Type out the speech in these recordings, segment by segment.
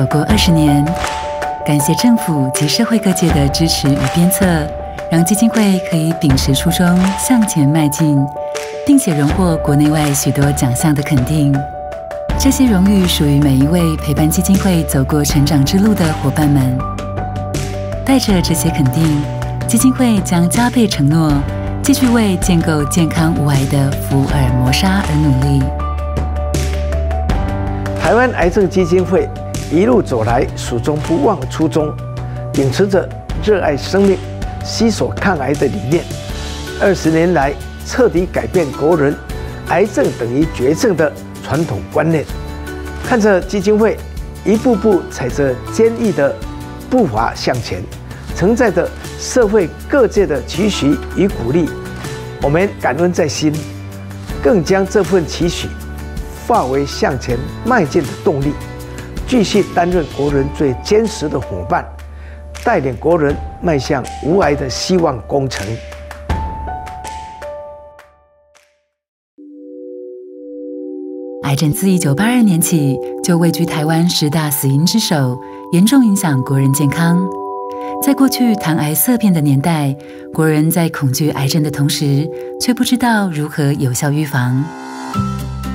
走过20年，感谢政府及社会各界的支持与鞭策，让基金会可以秉持初衷向前迈进，并且荣获国内外许多奖项的肯定。这些荣誉属于每一位陪伴基金会走过成长之路的伙伴们。带着这些肯定，基金会将加倍承诺，继续为建构健康无癌的福尔摩沙而努力。台湾癌症基金会一路走来，始终不忘初衷，秉持着热爱生命、携手抗癌的理念，20年来彻底改变国人癌症等于绝症的 传统观念，看着基金会一步步踩着坚毅的步伐向前，承载着社会各界的期许与鼓励，我们感恩在心，更将这份期许化为向前迈进的动力，继续担任国人最坚实的伙伴，带领国人迈向无癌的希望工程。 癌症自1982年起就位居台湾10大死因之首，严重影响国人健康。在过去谈癌色变的年代，国人在恐惧癌症的同时，却不知道如何有效预防。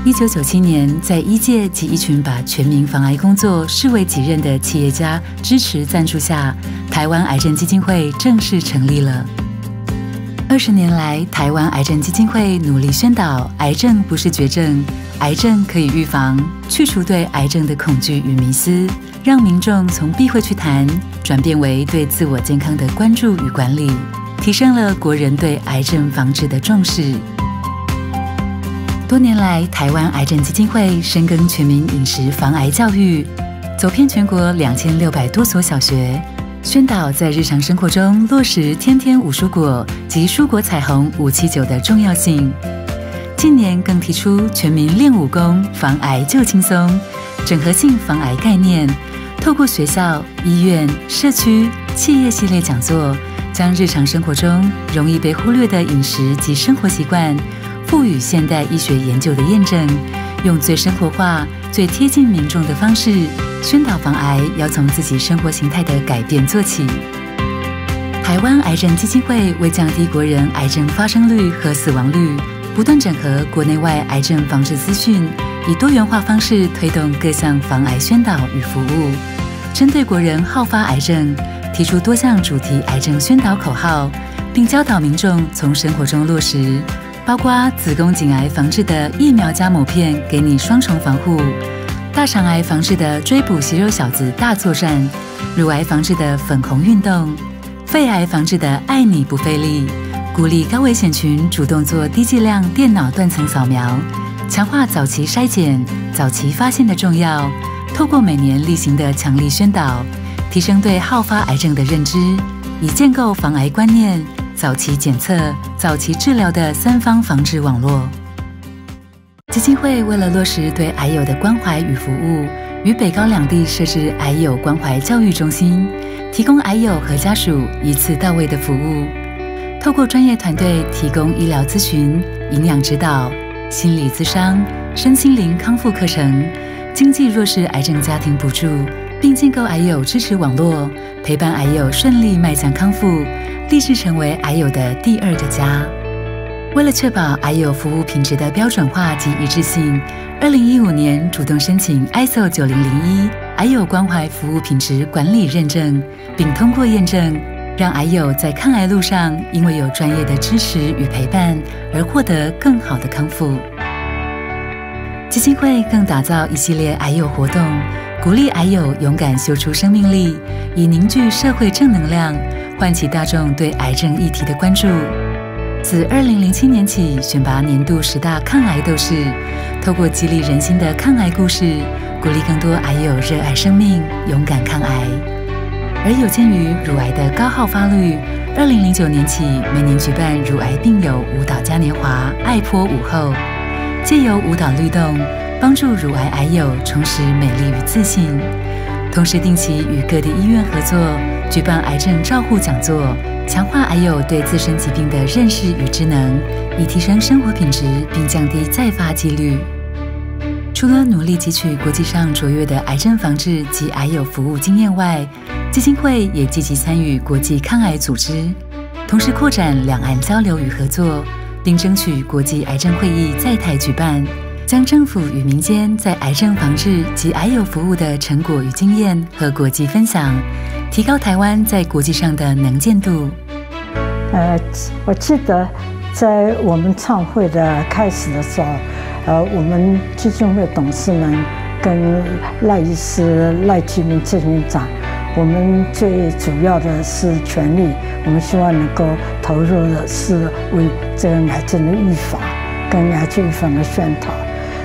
1997年，在医界及一群把全民防癌工作视为己任的企业家支持赞助下，台湾癌症基金会正式成立了。 20年来，台湾癌症基金会努力宣导，癌症不是绝症，癌症可以预防，去除对癌症的恐惧与迷思，让民众从避讳去谈，转变为对自我健康的关注与管理，提升了国人对癌症防治的重视。多年来，台湾癌症基金会深耕全民饮食防癌教育，走遍全国2600多所小学， 宣导在日常生活中落实天天五蔬果及蔬果彩虹579的重要性。近年更提出全民练武功，防癌就轻松，整合性防癌概念，透过学校、医院、社区、企业系列讲座，将日常生活中容易被忽略的饮食及生活习惯，赋予现代医学研究的验证，用最生活化、最贴近民众的方式 宣导防癌要从自己生活形态的改变做起。台湾癌症基金会为降低国人癌症发生率和死亡率，不断整合国内外癌症防治资讯，以多元化方式推动各项防癌宣导与服务。针对国人好发癌症，提出多项主题癌症宣导口号，并教导民众从生活中落实，包括子宫颈癌防治的疫苗加抹片，给你双重防护； 大肠癌防治的追捕息肉小子大作战，乳癌防治的粉红运动，肺癌防治的爱你不费力，鼓励高危险群主动做低剂量电脑断层扫描，强化早期筛检、早期发现的重要。透过每年例行的强力宣导，提升对好发癌症的认知，以建构防癌观念、早期检测、早期治疗的3方防治网络。 基金会为了落实对癌友的关怀与服务，于北高两地设置癌友关怀教育中心，提供癌友和家属一次到位的服务。透过专业团队提供医疗咨询、营养指导、心理咨商、身心灵康复课程、经济弱势癌症家庭补助，并建构癌友支持网络，陪伴癌友顺利迈向康复，立志成为癌友的第2个家。 为了确保癌友服务品质的标准化及一致性，2015年主动申请 ISO 9001癌友关怀服务品质管理认证，并通过验证，让癌友在抗癌路上因为有专业的支持与陪伴而获得更好的康复。基金会更打造一系列癌友活动，鼓励癌友勇敢秀出生命力，以凝聚社会正能量，唤起大众对癌症议题的关注。 自2007年起，选拔年度10大抗癌斗士，透过激励人心的抗癌故事，鼓励更多癌友热爱生命、勇敢抗癌。而有鉴于乳癌的高好发率，2009年起每年举办乳癌病友舞蹈嘉年华、爱坡舞后，借由舞蹈律动，帮助乳癌癌友重拾美丽与自信。同时，定期与各地医院合作，举办癌症照护讲座， 强化癌友对自身疾病的认识与知能，以提升生活品质并降低再发几率。除了努力汲取国际上卓越的癌症防治及癌友服务经验外，基金会也积极参与国际抗癌组织，同时扩展两岸交流与合作，并争取国际癌症会议在台举办，将政府与民间在癌症防治及癌友服务的成果与经验和国际分享，提高台湾在国际上的能见度。我记得在我们创会的开始的时候，我们基金会董事们跟赖医师、赖居民郑院长，我们最主要的是全力，我们希望能够投入的是为这个癌症的预防跟癌症预防的宣导。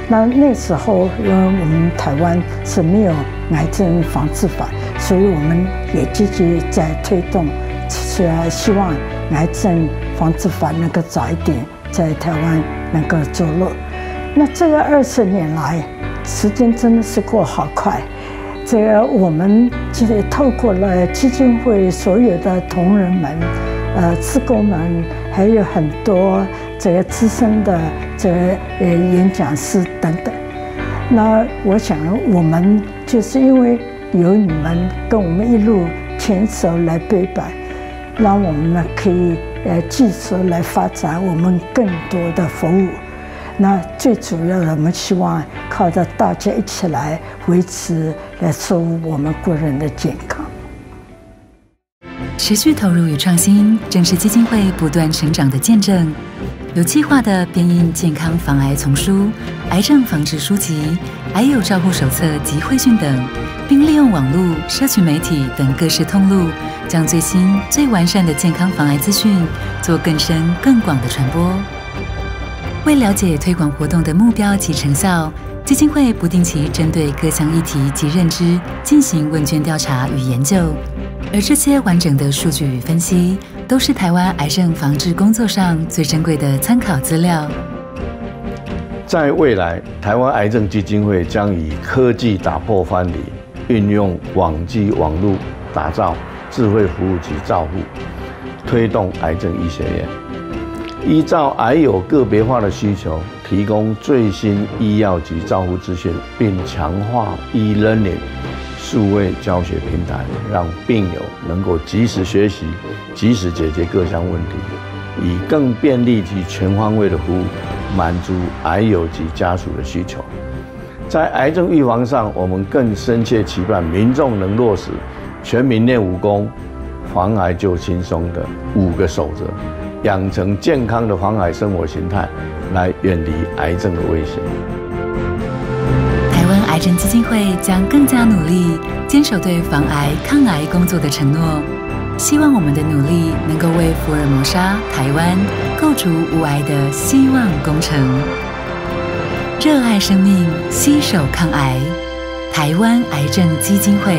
那时候，因为我们台湾是没有癌症防治法，所以我们也积极在推动，希望癌症防治法能够早一点在台湾能够着落。那这个20年来，时间真的是过好快。这个我们透过了基金会所有的同仁们、志工们，还有很多这个资深的这个演讲师等等。那我想，我们就是因为有你们跟我们一路牵手来背板，让我们可以继续来发展我们更多的服务。那最主要的，我们希望靠着大家一起来维持、来守护我们国人的健康。持续投入与创新，正是基金会不断成长的见证。有计划的编印健康防癌丛书、癌症防治书籍、癌友照护手册及会训等，并利用网络、社群媒体等各式通路，将最新、最完善的健康防癌资讯做更深、更广的传播。为了解推广活动的目标及成效，基金会不定期针对各项议题及认知进行问卷调查与研究，而这些完整的数据与分析，都是台湾癌症防治工作上最珍贵的参考资料。在未来，台湾癌症基金会将以科技打破藩篱，运用网际网路打造智慧服务及照护，推动癌症医学院。依照癌友个别化的需求，提供最新医药及照护资讯，并强化 e-learning 数位教学平台，让病友能够及时学习、及时解决各项问题，以更便利及全方位的服务，满足癌友及家属的需求。在癌症预防上，我们更深切期盼民众能落实全民练武功、防癌就轻松的5个守则。养成健康的防癌生活形态，来远离癌症的威胁。台湾癌症基金会将更加努力，坚守对防癌、抗癌工作的承诺。希望我们的努力能够为福尔摩沙、台湾构筑无癌的希望工程。热爱生命，携手抗癌。台湾癌症基金会。